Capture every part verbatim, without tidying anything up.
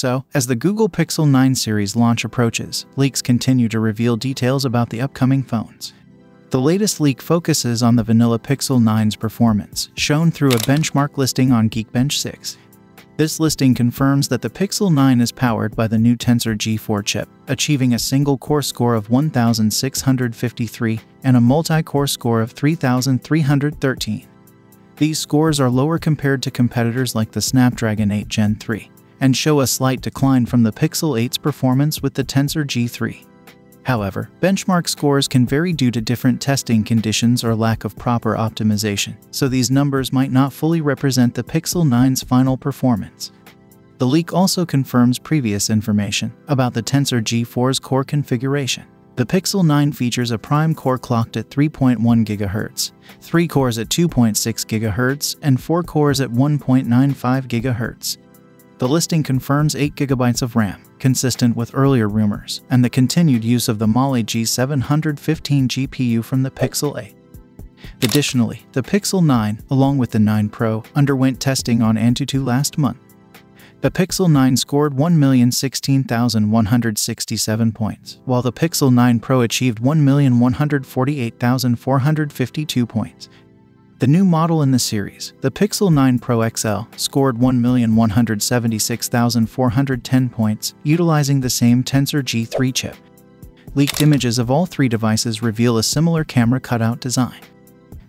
So, as the Google Pixel nine series launch approaches, leaks continue to reveal details about the upcoming phones. The latest leak focuses on the vanilla Pixel nine's performance, shown through a benchmark listing on Geekbench six. This listing confirms that the Pixel nine is powered by the new Tensor G four chip, achieving a single-core score of one thousand six hundred fifty-three and a multi-core score of three thousand three hundred thirteen. These scores are lower compared to competitors like the Snapdragon eight Gen three, and show a slight decline from the Pixel eight's performance with the Tensor G three. However, benchmark scores can vary due to different testing conditions or lack of proper optimization, so these numbers might not fully represent the Pixel nine's final performance. The leak also confirms previous information about the Tensor G four's core configuration. The Pixel nine features a prime core clocked at three point one gigahertz, three cores at two point six gigahertz, and four cores at one point nine five gigahertz. The listing confirms eight gigabytes of RAM, consistent with earlier rumors, and the continued use of the Mali G seven fifteen G P U from the Pixel eight. Additionally, the Pixel nine, along with the nine Pro, underwent testing on AnTuTu last month. The Pixel nine scored one million sixteen thousand one hundred sixty-seven points, while the Pixel nine Pro achieved one million one hundred forty-eight thousand four hundred fifty-two points. The new model in the series, the Pixel nine Pro X L, scored one million one hundred seventy-six thousand four hundred ten points, utilizing the same Tensor G three chip. Leaked images of all three devices reveal a similar camera cutout design.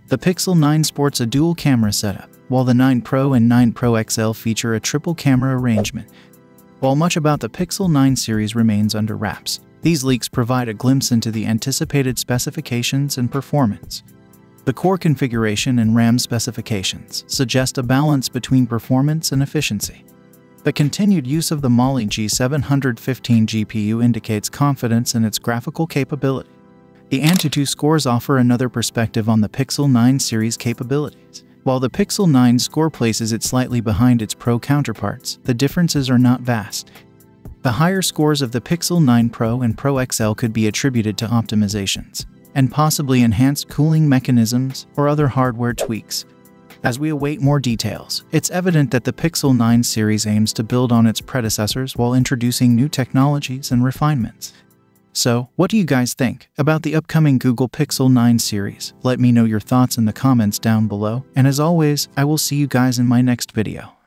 The Pixel nine sports a dual camera setup, while the nine Pro and nine Pro X L feature a triple camera arrangement. While much about the Pixel nine series remains under wraps, these leaks provide a glimpse into the anticipated specifications and performance. The core configuration and RAM specifications suggest a balance between performance and efficiency. The continued use of the Mali G seven fifteen G P U indicates confidence in its graphical capability. The AnTuTu scores offer another perspective on the Pixel nine series capabilities. While the Pixel nine score places it slightly behind its Pro counterparts, the differences are not vast. The higher scores of the Pixel nine Pro and Pro X L could be attributed to optimizations and possibly enhanced cooling mechanisms or other hardware tweaks. As we await more details, it's evident that the Pixel nine series aims to build on its predecessors while introducing new technologies and refinements. So, what do you guys think about the upcoming Google Pixel nine series? Let me know your thoughts in the comments down below, and as always, I will see you guys in my next video.